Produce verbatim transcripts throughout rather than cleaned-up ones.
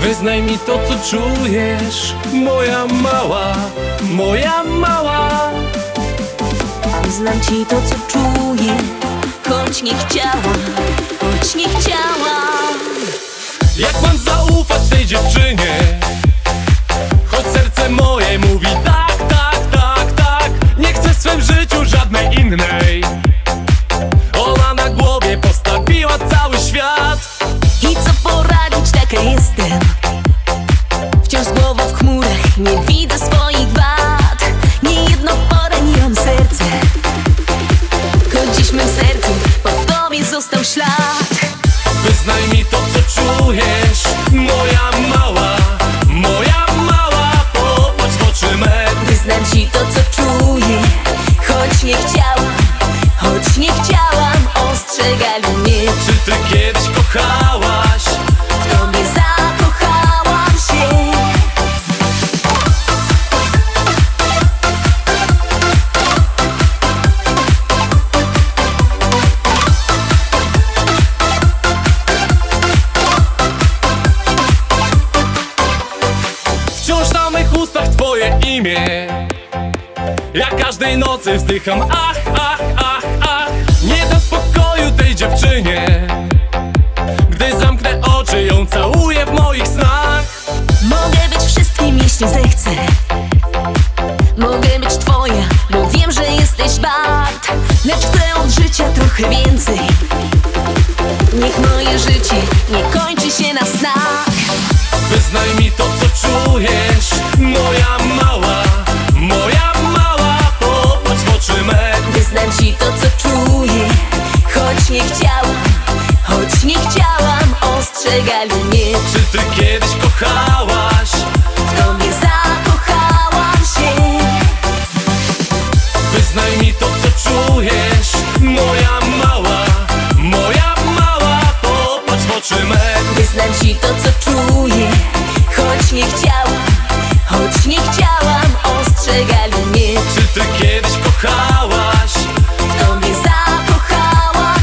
Wyznaj mi to, co czujesz, moja mała, moja mała. Wyznam ci to, co czuję, choć nie chciałam, choć nie chciałam. Jak mam zaufać tej dziewczynie, choć serce moje mówi tak, tak, tak, tak. Nie chcę w swym życiu żadnej innej. Ona na głowie postawiła cały świat. I co poradzić, taka jestem. Wciąż z głową w chmurach, nie widzę swoich wad. Nie jedno poraniłam serce, choć dziś w mym sercu po tobie został ślad. Wyznaj mi to, co czujesz, moja mała, moja mała. Popatrz w oczy me. Wyznam ci to, co czuję, choć nie chciałam, choć nie chciałam. Ostrzegali mnie. Czy ty kiedyś kochałaś? W tobie zakochałam się. Wciąż na mych ustach twoje imię. Ja każdej nocy wzdycham ach, ach, ach, ach. Nie dam spokoju tej dziewczynie, gdy zamknę oczy, ją całuję w moich snach. Mogę być wszystkim, jeśli zechcę. Mogę być twoja, bo wiem, że jesteś wart. Lecz chcę od życia trochę więcej. Niech moje życie nie kończy się na snach. Wyznaj mi to, co czujesz, moja mała, moja mała. Popatrz w oczy me. Wyznam ci to, co czuję, choć nie chciałam, choć nie chciałam. Ostrzegali mnie. Czy ty kiedyś kochałaś? W tobie zakochałam się. Wyznaj mi to, co czujesz, moja mała, moja mała. Popatrz w oczy me. Wyznam ci to, co czuję, choć nie chciałam, choć nie chciałam. Ostrzegali mnie. Czy ty kiedyś kochałaś? W tobie zakochałam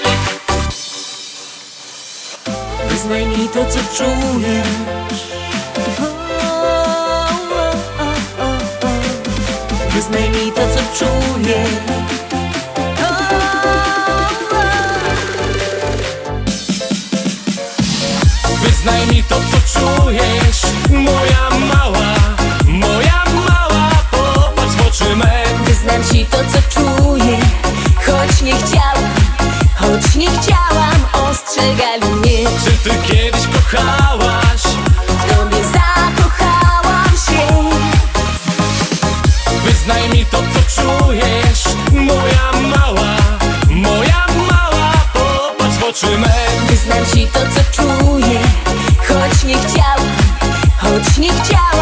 się. Wyznaj mi to, co czujesz. Wyznaj mi to, co czuję. Wyznaj mi to, co czujesz, moja mała, moja mała. Popatrz w oczy me. Wyznam ci to, co czuję, choć nie chciałam, choć nie chciałam. Ostrzegali mnie. Czy ty kiedyś kochałaś? W tobie zakochałam się. Wyznaj mi to, co czujesz, moja mała, moja mała. Popatrz w oczy me. Wyznam ci to, co czuję, choć nie chciałam, choć nie chciałam.